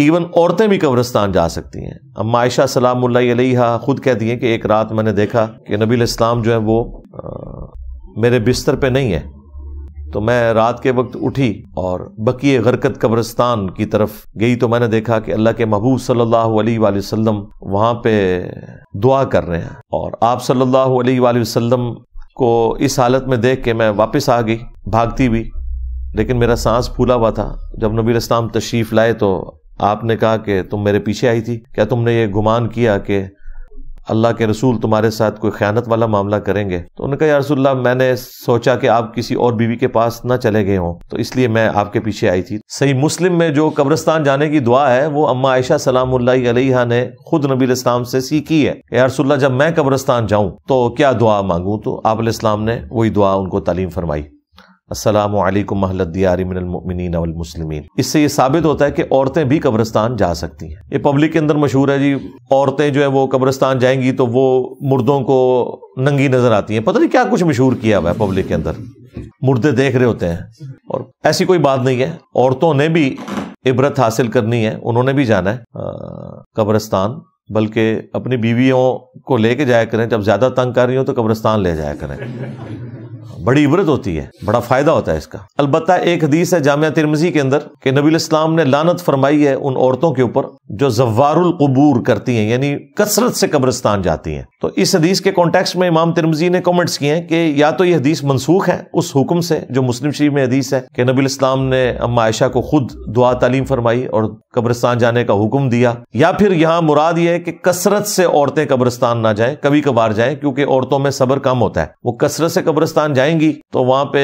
Even औरतें भी कब्रिस्तान जा सकती हैं। अम्मा आयशा सलामुल्लाहि अलैहा खुद कहती हैं कि एक रात मैंने देखा कि नबी अलैहिस्सलाम जो है वो मेरे बिस्तर पे नहीं है, तो मैं रात के वक्त उठी और बकीए गरकत कब्रिस्तान की तरफ गई तो मैंने देखा कि अल्लाह के महबूब सल्लल्लाहु अलैहि वसल्लम वहाँ पे दुआ कर रहे हैं और आप सल्लल्लाहु अलैहि वसल्लम को इस हालत में देख के मैं वापस आ गई भागती हुई, लेकिन मेरा सांस फूला हुआ था। जब नबी अलैहिस्सलाम तशरीफ़ लाए तो आपने कहा कि तुम मेरे पीछे आई थी, क्या तुमने ये गुमान किया कि अल्लाह के रसूल तुम्हारे साथ कोई ख़यानत वाला मामला करेंगे? तो उन्होंने कहा या रसूलल्लाह मैंने सोचा कि आप किसी और बीवी के पास ना चले गए हों तो इसलिए मैं आपके पीछे आई थी। सही मुस्लिम में जो कब्रिस्तान जाने की दुआ है वो अम्मा आयशा सलामुल्लाहि अलैहा ने खुद नबी अलैहिस्सलाम से सीखी है। या रसूलल्लाह जब मैं कब्रिस्तान जाऊँ तो क्या दुआ मांगूँ? तो आप अलैहिस्सलाम ने वही दुआ उनको तालीम फरमाई, अस्सलामु अलैकुम अहल दियारि मिनल मुमिनीन वल मुस्लिमीन। इससे ये साबित होता है कि औरतें भी कब्रिस्तान जा सकती हैं। ये पब्लिक के अंदर मशहूर है जी, औरतें जो है वो कब्रिस्तान जाएंगी तो वो मुर्दों को नंगी नजर आती हैं, पता नहीं क्या कुछ मशहूर किया हुआ है पब्लिक के अंदर, मुर्दे देख रहे होते हैं। और ऐसी कोई बात नहीं है, औरतों ने भी इबरत हासिल करनी है, उन्होंने भी जाना है कब्रिस्तान, बल्कि अपनी बीवियों को लेके जाया करें, जब ज़्यादा तंग कर रही हो तो कब्रिस्तान ले जाया करें, बड़ी इबरत होती है, बड़ा फायदा होता है इसका। अलबत्ता एक हदीस है जामिया तिरमिजी के अंदर कि नबी अलैहिस्सलाम ने लानत फरमाई है उन औरतों के ऊपर जो ज़व्वारुल कुबूर करती हैं, यानी कसरत से कब्रिस्तान जाती हैं। तो इस हदीस के कॉन्टेक्स्ट में इमाम तिर्मिज़ी ने कमेंट्स किए हैं कि या तो ये हदीस मनसूख है उस हुक्म से जो मुस्लिम शरीफ में हदीस है कि नबी अलैहिस्सलाम ने अम्मा आयशा को खुद दुआ तालीम फरमाई और कब्रिस्तान जाने का हुक्म दिया, या फिर यहाँ मुराद यह है कि कसरत से औरतें कब्रिस्तान ना जाएं, कभी कभार जाएं, क्योंकि औरतों में सब्र कम होता है, वो कसरत से कब्रिस्तान जाएंगी तो वहां पे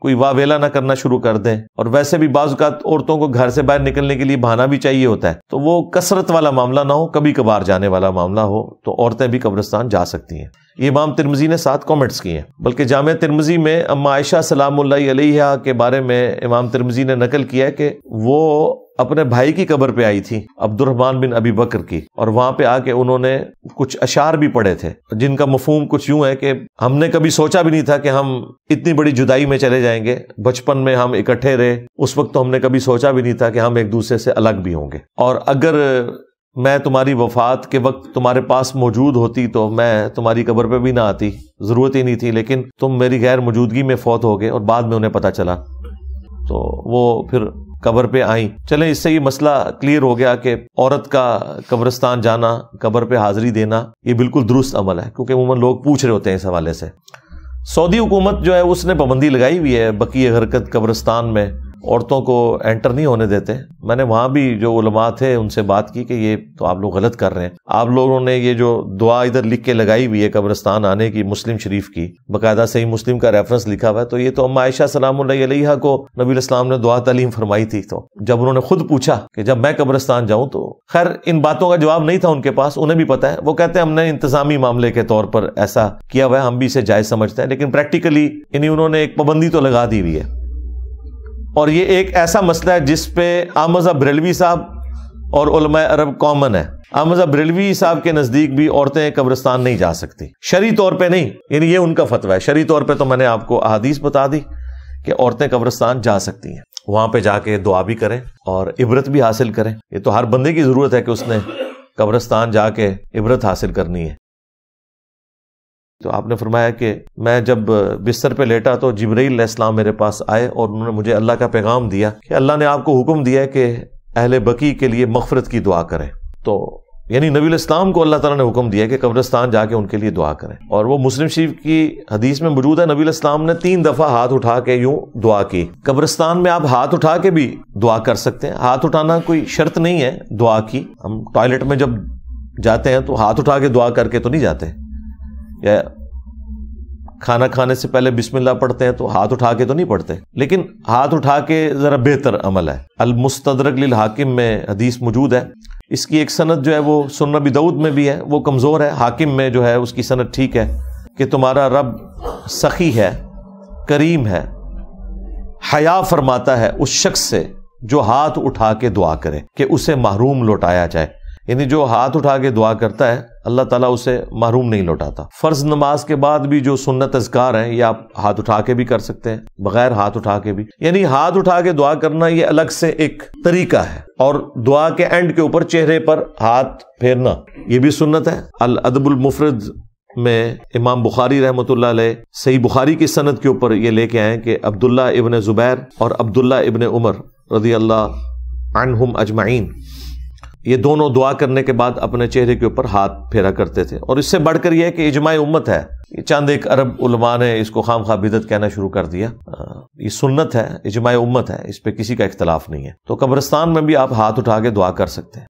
कोई वावेला ना करना शुरू कर दें। और वैसे भी बाज़ औक़ात औरतों को घर से बाहर निकलने के लिए बहाना भी चाहिए होता है, तो वो कसरत वाला मामला ना हो, कभी कभार जाने वाला मामला हो, तो औरतें भी कब्रिस्तान जा सकती हैं। ये इमाम तिर्मिज़ी ने साथ कमेंट्स किए हैं, बल्कि जामिया तिरमिजी में अम्मा आयशा सलामुल्लाहि अलैहा के बारे में इमाम तिर्मिज़ी ने नकल किया है कि वो अपने भाई की कब्र पे आई थी अब्दुर्रहमान बिन अभीबकर की, और वहां पे आके उन्होंने कुछ अशार भी पढ़े थे जिनका मफहूम कुछ यूं है कि हमने कभी सोचा भी नहीं था कि हम इतनी बड़ी जुदाई में चले जाएंगे, बचपन में हम इकट्ठे रहे, उस वक्त तो हमने कभी सोचा भी नहीं था कि हम एक दूसरे से अलग भी होंगे, और अगर मैं तुम्हारी वफात के वक्त तुम्हारे पास मौजूद होती तो मैं तुम्हारी कब्र पे भी ना आती, जरूरत ही नहीं थी, लेकिन तुम मेरी गैर मौजूदगी में फौत हो गए। और बाद में उन्हें पता चला तो वो फिर कब्र पे आई। चलें, इससे ये मसला क्लियर हो गया कि औरत का कब्रिस्तान जाना, कब्र पे हाजिरी देना ये बिल्कुल दुरुस्त अमल है, क्योंकि उमूमन लोग पूछ रहे होते हैं इस हवाले से। सऊदी हुकूमत जो है उसने पाबंदी लगाई हुई है, बकीए हरकत कब्रिस्तान में औरतों को एंटर नहीं होने देते। मैंने वहाँ भी जो उलमा थे उनसे बात की कि ये तो आप लोग गलत कर रहे हैं, आप लोगों ने ये जो दुआ इधर लिख के लगाई हुई है कब्रिस्तान आने की, मुस्लिम शरीफ की बकायदा सही मुस्लिम का रेफरेंस लिखा हुआ है, तो ये तो अम्मा आयशा सलामुल्लाहि अलैहा को नबी अलैहिस्सलाम ने दुआ तालीम फरमाई थी। तो जब उन्होंने खुद पूछा कि जब मैं कब्रिस्तान जाऊँ, तो खैर इन बातों का जवाब नहीं था उनके पास, उन्हें भी पता है, वो कहते हैं हमने इंतजामी मामले के तौर पर ऐसा किया हुआ है, हम भी इसे जायज़ समझते हैं, लेकिन प्रैक्टिकली यानी उन्होंने एक पाबंदी तो लगा दी हुई है। और ये एक ऐसा मसला है जिस पे आमजा ब्रेलवी साहब और उलमा अरब कॉमन है। आमजा ब्रेलवी साहब के नज़दीक भी औरतें कब्रिस्तान नहीं जा सकती, शरी तौर पे नहीं, यानी ये उनका फतवा है। शरी तौर पे तो मैंने आपको अहादीस बता दी कि औरतें कब्रिस्तान जा सकती हैं, वहाँ पे जाके दुआ भी करें और इबरत भी हासिल करें। ये तो हर बंदे की ज़रूरत है कि उसने कब्रिस्तान जाके इबरत हासिल करनी है। तो आपने फरमाया कि मैं जब बिस्तर पे लेटा तो जिब्राइल अलैहिस्सलाम मेरे पास आए और उन्होंने मुझे अल्लाह का पैगाम दिया कि अल्लाह ने आपको हुक्म दिया है कि अहले बकी के लिए मग़फ़िरत की दुआ करें। तो यानी नबी अलैहिस्सलाम को अल्लाह ताला ने हुक्म दिया कि कब्रिस्तान जाके उनके लिए दुआ करें, और वो मुस्लिम शरीफ की हदीस में मौजूद है। नबी अलैहिस्सलाम ने 3 दफ़ा हाथ उठा के यूं दुआ की। कब्रिस्तान में आप हाथ उठा के भी दुआ कर सकते हैं, हाथ उठाना कोई शर्त नहीं है दुआ की। हम टॉयलेट में जब जाते हैं तो हाथ उठा के दुआ करके तो नहीं जाते, या खाना खाने से पहले बिस्मिल्लाह पढ़ते हैं तो हाथ उठा के तो नहीं पढ़ते, लेकिन हाथ उठा के ज़रा बेहतर अमल है। अलमुस्तदरक लिल हाकिम में हदीस मौजूद है, इसकी एक सनद जो है वो सुनन अबी दाऊद में भी है, वो कमज़ोर है, हाकिम में जो है उसकी सनद ठीक है कि तुम्हारा रब सखी है, करीम है, हया फरमाता है उस शख्स से जो हाथ उठा के दुआ करे कि उसे महरूम लौटाया जाए। यानी जो हाथ उठा के दुआ करता है अल्लाह ताला उसे महरूम नहीं लौटाता। फ़र्ज़ नमाज के बाद भी जो सुन्नत अज़कार हैं ये आप हाथ उठा के भी कर सकते हैं, बग़ैर हाथ उठा के भी। यानी हाथ उठा के दुआ करना ये अलग से एक तरीका है, और दुआ के एंड के ऊपर चेहरे पर हाथ फेरना ये भी सुन्नत है। अल अदब अल मुफ़रद में इमाम बुखारी रहमतुल्लाह अलैह सही बुखारी की सनद के ऊपर ये लेके आए कि अब्दुल्लाह इब्न ज़ुबैर और अब्दुल्लाह इब्न उमर रज़ियल्लाहु अन्हुम अजमाइन, ये दोनों दुआ करने के बाद अपने चेहरे के ऊपर हाथ फेरा करते थे। और इससे बढ़कर यह है कि इजमाए उम्मत है। ये चंद एक अरब उलमा ने इसको खाम खा बिदत कहना शुरू कर दिया। ये सुन्नत है, इजमाए उम्मत है, इस पर किसी का इख्तलाफ नहीं है। तो कब्रिस्तान में भी आप हाथ उठा के दुआ कर सकते हैं।